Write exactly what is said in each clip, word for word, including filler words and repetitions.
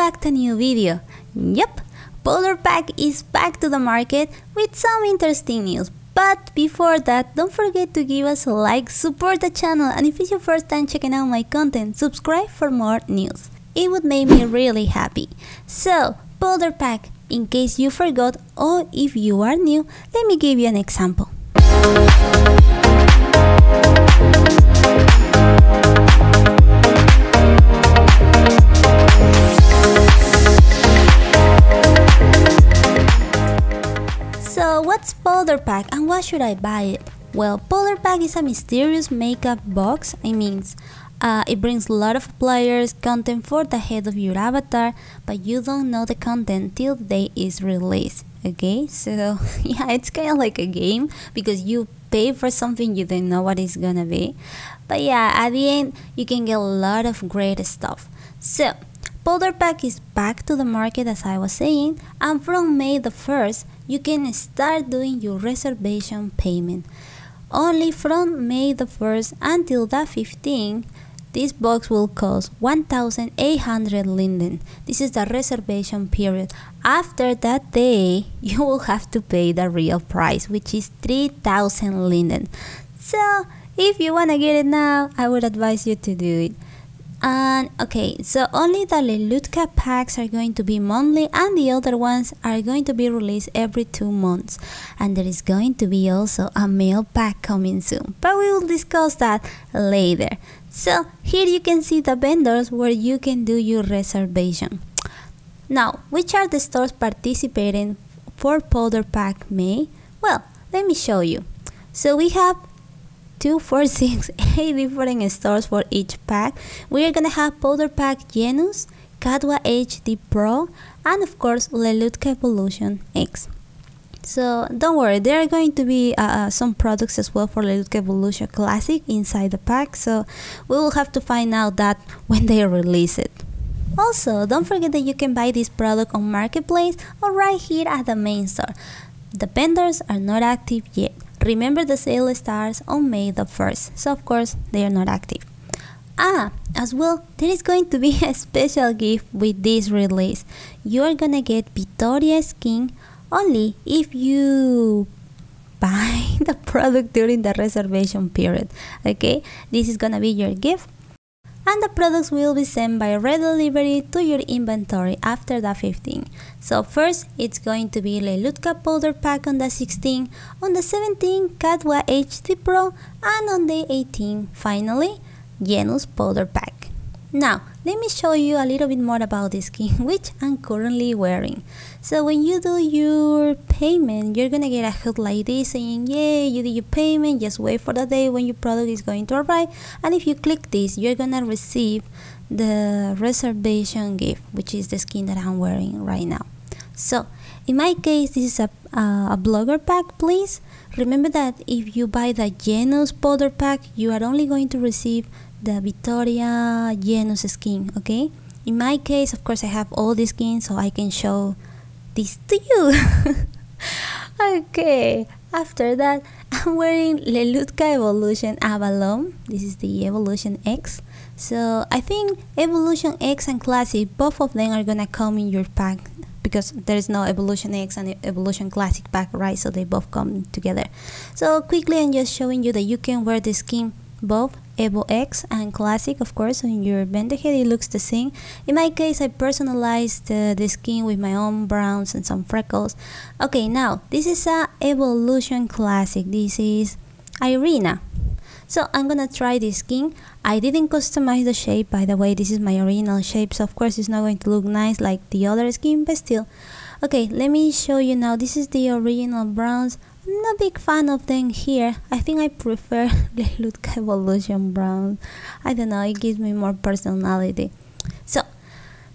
back to a new video. Yep, Powder Pack is back to the market with some interesting news. But before that, don't forget to give us a like, support the channel, and if it's your first time checking out my content, subscribe for more news. It would make me really happy. So, Powder Pack, in case you forgot or if you are new, let me give you an example. So what's Powder Pack and why should I buy it? Well, Powder Pack is a mysterious makeup box. It means uh, it brings a lot of pliers, content for the head of your avatar, but you don't know the content till the day is released. Okay, so yeah, it's kind of like a game because you pay for something you don't know what it's gonna be. But yeah, at the end, you can get a lot of great stuff. So Powder Pack is back to the market, as I was saying, and from May the first, you can start doing your reservation payment. Only from May the first until the fifteenth, this box will cost one thousand eight hundred linden. This is the reservation period. After that day, you will have to pay the real price, which is three thousand linden. So if you wanna get it now, I would advise you to do it. And okay, so only the Lelutka packs are going to be monthly and the other ones are going to be released every two months. And there is going to be also a male pack coming soon, but we will discuss that later. So here you can see the vendors where you can do your reservation. Now, which are the stores participating for Powder Pack May? Well, let me show you. So we have two, four, six, eight different stores for each pack. We are gonna have Powder Pack Genus, Catwa H D Pro, and of course Lelutka Evolution X. So don't worry, there are going to be uh, some products as well for Lelutka Evolution Classic inside the pack, so we will have to find out that when they release it. Also, don't forget that you can buy this product on Marketplace or right here at the main store. The vendors are not active yet. Remember, the sale starts on May the first, so of course they are not active. Ah, as well, there is going to be a special gift with this release. You are gonna get Victoria skin only if you buy the product during the reservation period, okay? This is gonna be your gift. And the products will be sent by red delivery to your inventory after the fifteenth. So first, it's going to be Lelutka Powder Pack on the sixteenth, on the seventeenth, Catwa H D Pro, and on the eighteenth, finally, Genus Powder Pack. Now, let me show you a little bit more about this skin, which I'm currently wearing. So when you do your payment, you're gonna get a hood like this saying, yay, you did your payment, just wait for the day when your product is going to arrive. And if you click this, you're gonna receive the reservation gift, which is the skin that I'm wearing right now. So in my case, this is a, uh, a blogger pack, please. Remember that if you buy the Genus Powder Pack, you are only going to receive the Victoria Genus skin, okay? In my case, of course, I have all these skins, so I can show this to you. Okay, after that, I'm wearing Lelutka Evolution Avalon. This is the Evolution X. So I think Evolution X and Classic, both of them are gonna come in your pack, because there is no Evolution X and Evolution Classic pack, right? So they both come together. So quickly, I'm just showing you that you can wear the skin both Evo X and Classic, of course, on your bent head. It looks the same. In my case, I personalized uh, the skin with my own browns and some freckles. Okay, now this is a Evolution Classic. This is Irina. So I'm gonna try this skin. I didn't customize the shape, by the way. This is my original shape, so of course it's not going to look nice like the other skin, but still. Okay, let me show you now. This is the original browns. I'm not a big fan of them here. I think I prefer the Lelutka Evolution brown. I don't know, it gives me more personality. So,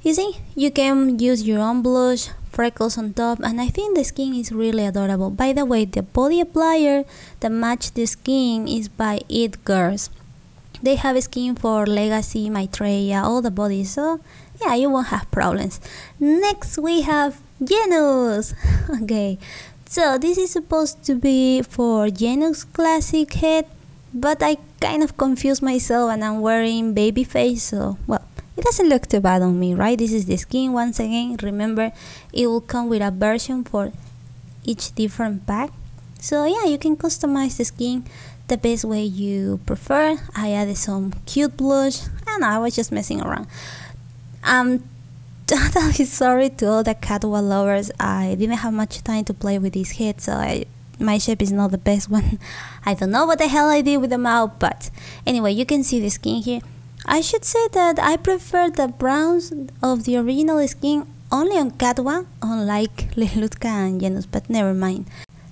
you see, you can use your own blush, freckles on top, and I think the skin is really adorable. By the way, the body applier that match the skin is by It Girls. They have a skin for Legacy, Maitreya, all the bodies, so yeah, you won't have problems. Next, we have Genus. Okay. So this is supposed to be for Genus Classic head, but I kind of confused myself and I'm wearing baby face, so well, It doesn't look too bad on me, right? This is the skin once again. Remember, it will come with a version for each different pack. So yeah, you can customize the skin the best way you prefer. I added some cute blush and I was just messing around. I'm totally sorry to all the Catwa lovers. I didn't have much time to play with this head, so I my shape is not the best one. I don't know what the hell I did with the mouth, but anyway, you can see the skin here. I should say that I prefer the browns of the original skin only on Catwa, unlike Lelutka and Genus, but never mind.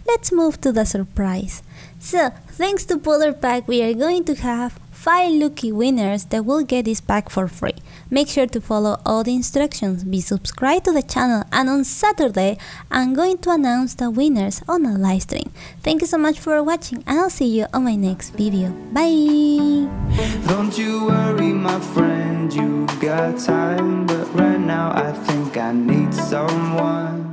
Let's move to the surprise. So, thanks to Powder Pack, we are going to have five lucky winners that will get this pack for free. Make sure to follow all the instructions, be subscribed to the channel, and on Saturday, I'm going to announce the winners on a live stream. Thank you so much for watching, and I'll see you on my next video. Bye! Don't you worry, my friend, you got time, but right now I think I need someone.